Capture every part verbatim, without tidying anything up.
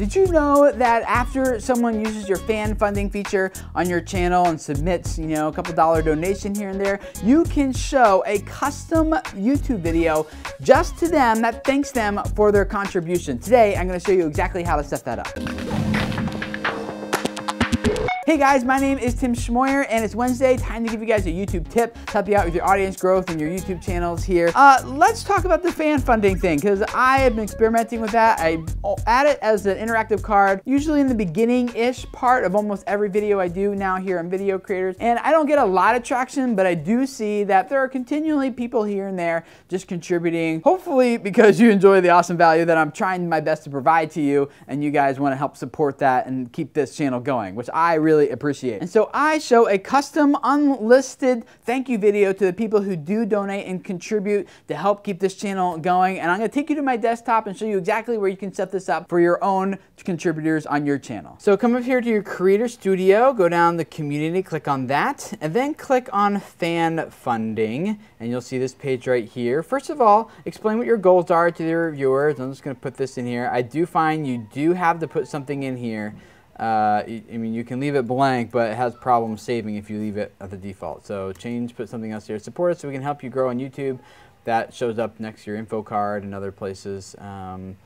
Did you know that after someone uses your fan funding feature on your channel and submits, you know, a couple dollar donation here and there, you can show a custom YouTube video just to them that thanks them for their contribution? Today, I'm gonna show you exactly how to set that up. Hey guys, my name is Tim Schmoyer and it's Wednesday, time to give you guys a YouTube tip to help you out with your audience growth and your YouTube channels here. Uh, let's talk about the fan funding thing, because I have been experimenting with that. I add it as an interactive card, usually in the beginning-ish part of almost every video I do now here on Video Creators. And I don't get a lot of traction, but I do see that there are continually people here and there just contributing, hopefully because you enjoy the awesome value that I'm trying my best to provide to you, and you guys want to help support that and keep this channel going, which I really appreciate. And so I show a custom unlisted thank you video to the people who do donate and contribute to help keep this channel going. And I'm going to take you to my desktop and show you exactly where you can set this up for your own contributors on your channel. So come up here to your Creator Studio, go down the community, click on that, and then click on Fan Funding, and you'll see this page right here. First of all, explain what your goals are to the reviewers. I'm just going to put this in here. I do find you do have to put something in here. Uh, I mean, you can leave it blank, but it has problems saving if you leave it at the default. So change, put something else here. Support us so we can help you grow on YouTube. That shows up next to your info card and other places um,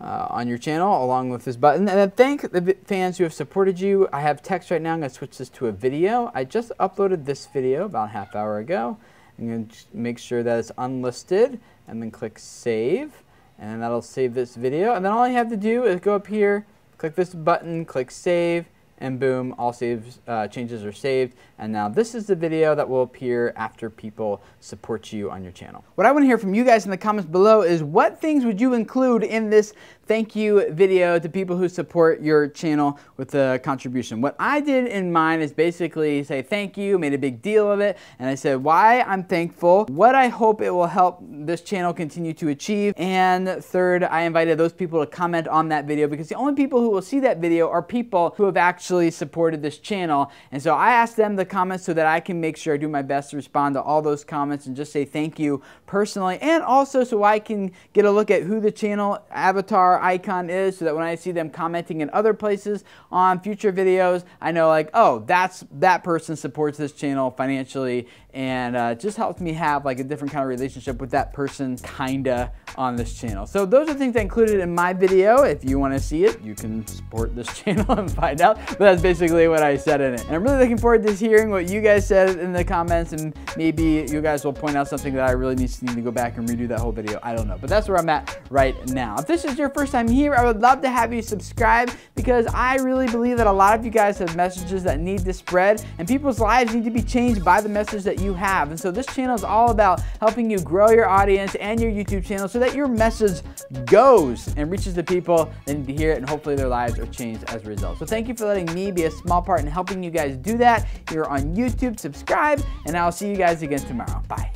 uh, on your channel, along with this button. And then thank the fans who have supported you. I have text right now. I'm going to switch this to a video. I just uploaded this video about a half hour ago. I'm going to make sure that it's unlisted and then click Save. And that'll save this video. And then all I have to do is go up here, click this button, click save, and boom, all saves, uh, changes are saved. And now this is the video that will appear after people support you on your channel. What I want to hear from you guys in the comments below is what things would you include in this thank you video to people who support your channel with a contribution. What I did in mine is basically say thank you, made a big deal of it, and I said why I'm thankful, what I hope it will help this channel continue to achieve, and third, I invited those people to comment on that video, because the only people who will see that video are people who have actually supported this channel. And so I asked them the comments so that I can make sure I do my best to respond to all those comments and just say thank you personally, and also so I can get a look at who the channel avatar icon is, so that when I see them commenting in other places on future videos, I know like, oh, that's that person supports this channel financially, and uh, just helps me have like a different kind of relationship with that person kinda on this channel. So those are things I included in my video. If you want to see it, you can support this channel and find out. But that's basically what I said in it. And I'm really looking forward to hearing what you guys said in the comments, and maybe you guys will point out something that I really need to, need to go back and redo that whole video. I don't know, but that's where I'm at right now. If this is your first time here, I would love to have you subscribe, because I really believe that a lot of you guys have messages that need to spread, and people's lives need to be changed by the message that you have. And so this channel is all about helping you grow your audience and your YouTube channel so that your message goes and reaches the people that need to hear it, and hopefully their lives are changed as a result. So thank you for letting me be a small part in helping you guys do that here on YouTube. Subscribe, and I'll see you guys again tomorrow. Bye.